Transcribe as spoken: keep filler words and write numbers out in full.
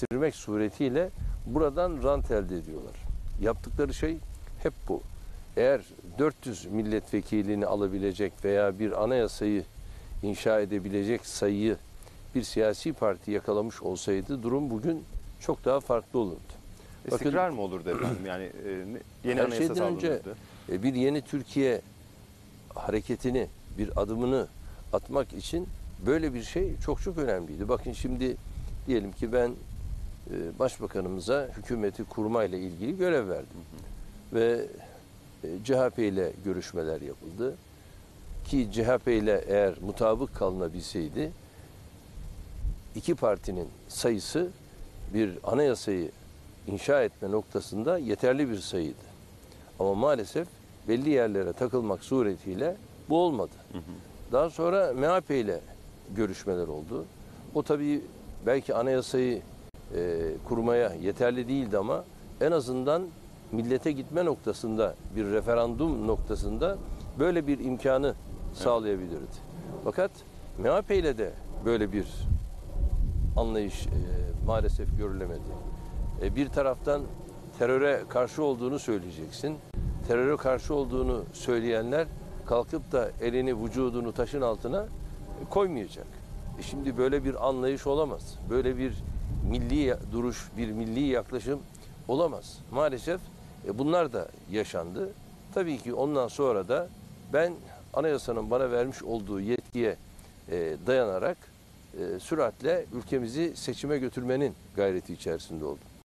kestirmek suretiyle buradan rant elde ediyorlar. Yaptıkları şey hep bu. Eğer dört yüz milletvekilini alabilecek veya bir anayasayı inşa edebilecek sayıyı bir siyasi parti yakalamış olsaydı durum bugün çok daha farklı olurdu. İstikrar Bakın, mı olurdu efendim? Yani e, yeni her anayasa sağlanırdı. E, bir yeni Türkiye hareketini, bir adımını atmak için böyle bir şey çok çok önemliydi. Bakın şimdi diyelim ki ben e, başbakanımıza hükümeti kurmayla ilgili görev verdim. Hı hı. Ve e, C H P ile görüşmeler yapıldı. Ki C H P ile eğer mutabık kalınabilseydi iki partinin sayısı bir anayasayı inşa etme noktasında yeterli bir sayıydı. Ama maalesef belli yerlere takılmak suretiyle bu olmadı. Hı hı. Daha sonra M H P ile görüşmeler oldu. O tabii belki anayasayı e, kurmaya yeterli değildi ama en azından millete gitme noktasında, bir referandum noktasında böyle bir imkanı sağlayabilirdi. Fakat M H P ile de böyle bir anlayış e, maalesef görülemedi. E, bir taraftan teröre karşı olduğunu söyleyeceksin. Teröre karşı olduğunu söyleyenler kalkıp da elini vücudunu taşın altına koymayacak. E şimdi böyle bir anlayış olamaz. Böyle bir milli duruş, bir milli yaklaşım olamaz. Maalesef e, bunlar da yaşandı. Tabii ki ondan sonra da ben anayasanın bana vermiş olduğu yetkiye e, dayanarak e, süratle ülkemizi seçime götürmenin gayreti içerisinde oldum.